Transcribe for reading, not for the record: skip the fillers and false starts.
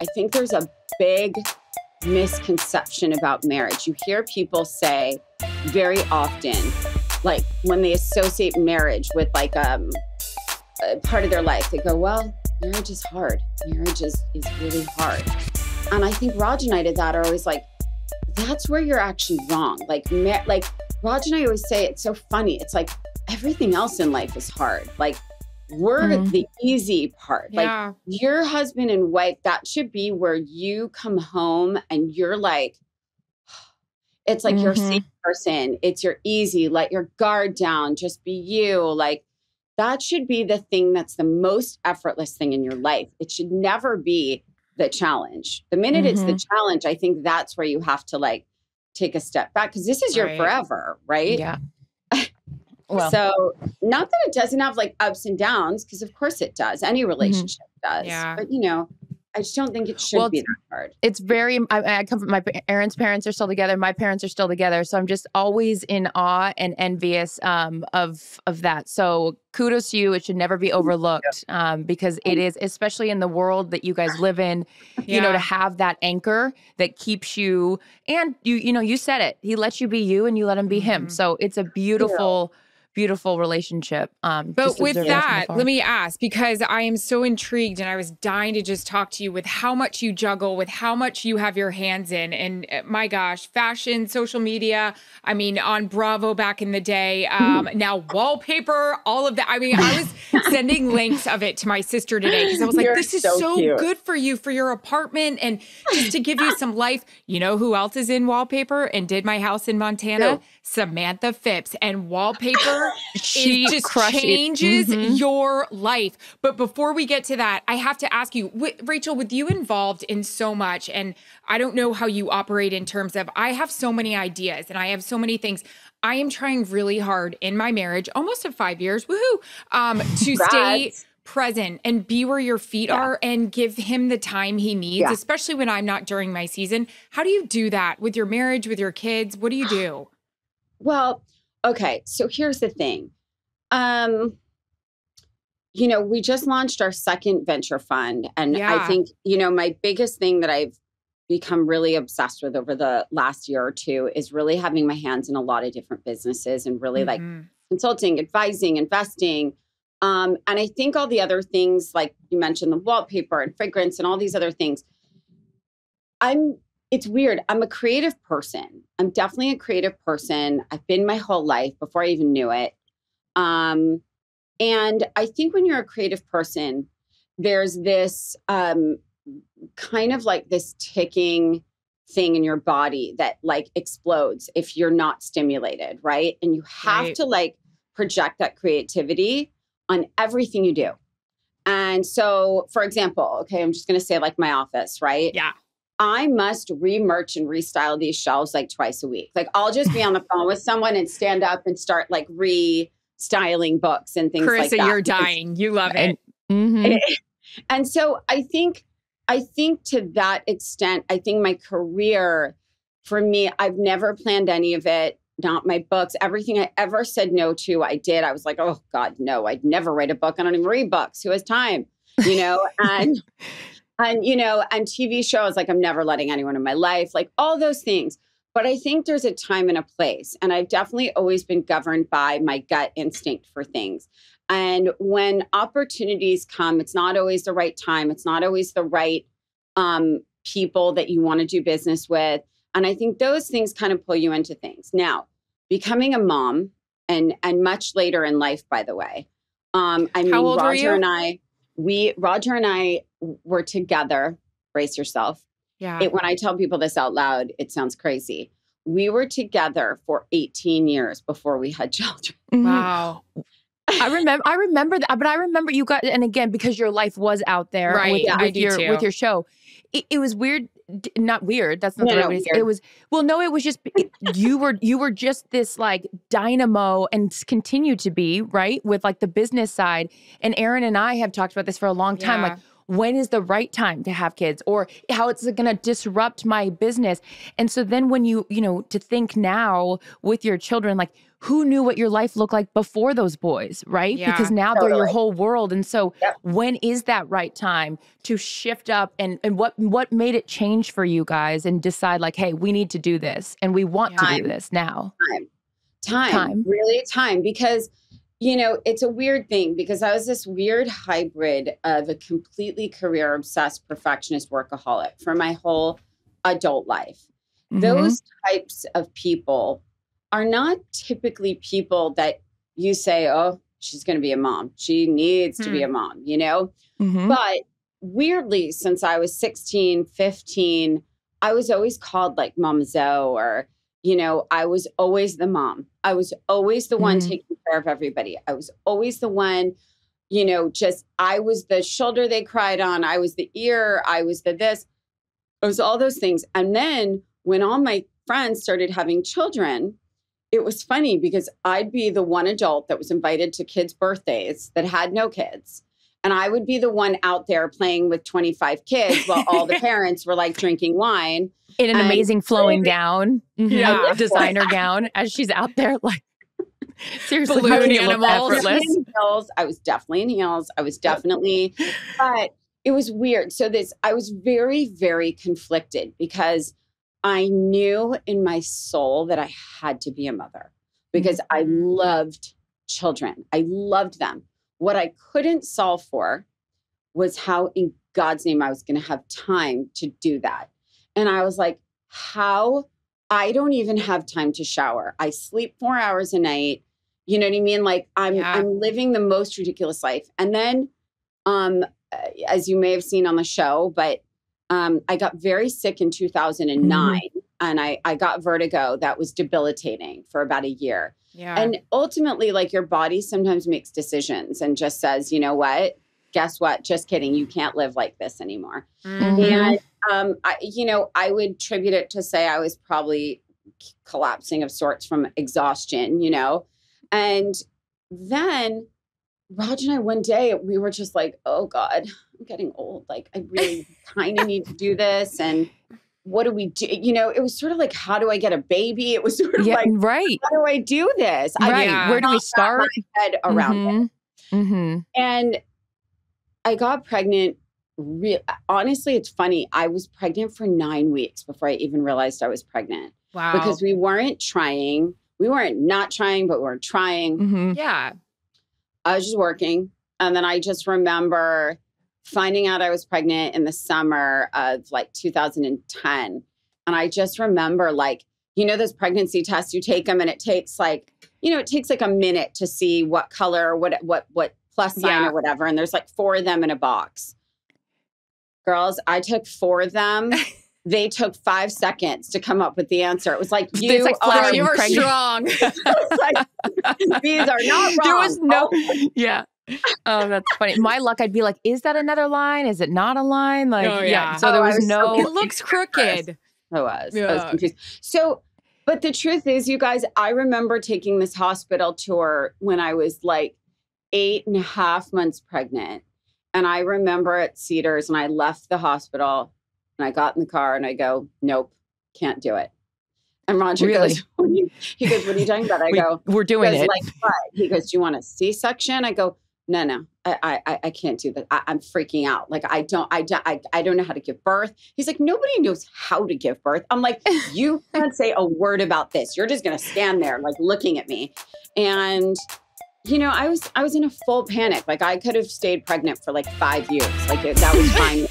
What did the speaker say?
I think there's a big misconception about marriage. You hear people say very often, like when they associate marriage with like a part of their life, they go, well, marriage is hard. Marriage is really hard. And I think Raj and I to that are always like, that's where you're actually wrong. Like Raj and I always say, it's so funny. It's like everything else in life is hard. Like we're the easy part. Yeah. Like your husband and wife, that should be where you come home and you're like, it's like you're a safe person. It's your easy, let your guard down, just be you. Like that should be the thing that's the most effortless thing in your life. It should never be the challenge. The minute it's the challenge, I think that's where you have to like take a step back because this is your forever, right? Yeah. Well. So not that it doesn't have like ups and downs, because of course it does. Any relationship does. Yeah. But you know, I just don't think it should be that hard. It's very, I come from, my Erin's parents are still together. My parents are still together. So I'm just always in awe and envious of that. So kudos to you. It should never be overlooked because it is, especially in the world that you guys live in, you know, to have that anchor that keeps you, and you know, you said it, he lets you be you and you let him be him. So it's a beautiful, beautiful relationship. But with that, let me ask, because I am so intrigued and I was dying to just talk to you with how much you juggle, with how much you have your hands in. And my gosh, fashion, social media, I mean, on Bravo back in the day, now wallpaper, all of that. I mean, I was sending links of it to my sister today because I was like, this is so good for you, for your apartment. And just to give you some life, you know who else is in wallpaper and did my house in Montana? Samantha Phipps. And wallpaper she just changes your life. But before we get to that, I have to ask you, Rachel, with you involved in so much, and I don't know how you operate in terms of, I have so many ideas and I have so many things. I am trying really hard in my marriage, almost at 5 years, woohoo, to stay present and be where your feet are and give him the time he needs, especially when I'm not during my season. How do you do that with your marriage, with your kids? What do you do? Well, okay, so here's the thing. You know, we just launched our second venture fund. And I think, you know, my biggest thing that I've become really obsessed with over the last year or two is really having my hands in a lot of different businesses and really like consulting, advising, investing. And I think all the other things, like you mentioned, the wallpaper and fragrance and all these other things, it's weird. I'm a creative person. I'm definitely a creative person. I've been my whole life before I even knew it. And I think when you're a creative person, there's this kind of like this ticking thing in your body that like explodes if you're not stimulated, right? And you have to like project that creativity on everything you do. And so, for example, okay, I'm just going to say like my office, right? Yeah. I must re-merch and restyle these shelves like twice a week. Like I'll just be on the phone with someone and stand up and start like restyling books and things like that. Carissa, you're dying. You love it. And so I think to that extent, I think my career for me, I've never planned any of it. Not my books. Everything I ever said no to, I did. I was like, oh God, no, I'd never write a book. I don't even read books. Who has time? You know, and, you know, and TV shows, like I'm never letting anyone in my life, like all those things. But I think there's a time and a place. And I've definitely always been governed by my gut instinct for things. And when opportunities come, it's not always the right time. It's not always the right people that you want to do business with. And I think those things kind of pull you into things. Now, becoming a mom and much later in life, by the way, I mean, Roger and I were together, brace yourself. Yeah. When I tell people this out loud, it sounds crazy. We were together for 18 years before we had children. Wow. I remember that, but I remember you got, and again, because your life was out there with your show, it was weird. Not weird. That's not the right way to say it. It was just, you were just this like dynamo and continue to be, right? With like the business side. And Erin and I have talked about this for a long time. Like, when is the right time to have kids or how it's going to disrupt my business? And so then when you know, to think now with your children, like who knew what your life looked like before those boys, right? Yeah, because now totally. They're your whole world. And so when is that right time to shift up, and what made it change for you guys and decide like, hey, we need to do this and we want to do this now? Time, because, you know, it's a weird thing because I was this weird hybrid of a completely career obsessed perfectionist workaholic for my whole adult life. Mm-hmm. Those types of people are not typically people that you say, oh, she's going to be a mom. She needs to be a mom, you know? Mm-hmm. But weirdly, since I was 16, 15, I was always called like Mama Zoe, or, you know, I was always the mom. I was always the one taking care of everybody. I was always the one, you know, just, I was the shoulder they cried on. I was the ear. I was the this. It was all those things. And then when all my friends started having children, it was funny because I'd be the one adult that was invited to kids' birthdays that had no kids. And I would be the one out there playing with 25 kids while all the parents were like drinking wine. In an amazing flowing gown, designer gown, as she's out there like, seriously, balloon animals. I was definitely in heels. I was definitely, but it was weird. So I was very, very conflicted because I knew in my soul that I had to be a mother because I loved children. I loved them. What I couldn't solve for was how in God's name I was going to have time to do that. And I was like, I don't even have time to shower. I sleep 4 hours a night. You know what I mean? Like I'm living the most ridiculous life. And then, as you may have seen on the show, but I got very sick in 2009 and I got vertigo that was debilitating for about a year. Yeah. And ultimately, like, your body sometimes makes decisions and just says, you know what, guess what? Just kidding. You can't live like this anymore. Mm-hmm. And, I would attribute it to say I was probably collapsing of sorts from exhaustion, you know, and then Raj and I, one day we were just like, oh God, I'm getting old. Like, I really kind of need to do this. And what do we do? You know, it was sort of like, how do I get a baby? It was sort of how do I do this? Right. Where do we start? My head around it. Mm-hmm. And I got pregnant. Honestly, it's funny. I was pregnant for 9 weeks before I even realized I was pregnant. Wow. Because we weren't trying. We weren't not trying, but we were trying. Mm-hmm. Yeah. I was just working. And then I just remember finding out I was pregnant in the summer of like 2010. And I just remember, like, you know, those pregnancy tests, you take them and it takes like, you know, it takes like a minute to see what color, what plus sign or whatever. And there's like 4 of them in a box. Girls, I took 4 of them. They took 5 seconds to come up with the answer. It was like, you were strong. Like, these are not wrong. There was no, Oh, that's funny. My luck, I'd be like, is that another line? Is it not a line? Like, So there was no, it looks crooked. I was. Yeah. I was confused. So, but the truth is, you guys, I remember taking this hospital tour when I was like 8.5 months pregnant. And I remember at Cedars, and I left the hospital. And I got in the car and I go, nope, can't do it. And Roger goes, what are you talking about? I go, we're doing it. Like, what? He goes, do you want a C-section? I go, no, I can't do that. I'm freaking out. Like, I don't know how to give birth. He's like, nobody knows how to give birth. I'm like, you can't say a word about this. You're just going to stand there like looking at me. And, you know, I was in a full panic. Like, I could have stayed pregnant for like 5 years. Like, that was fine.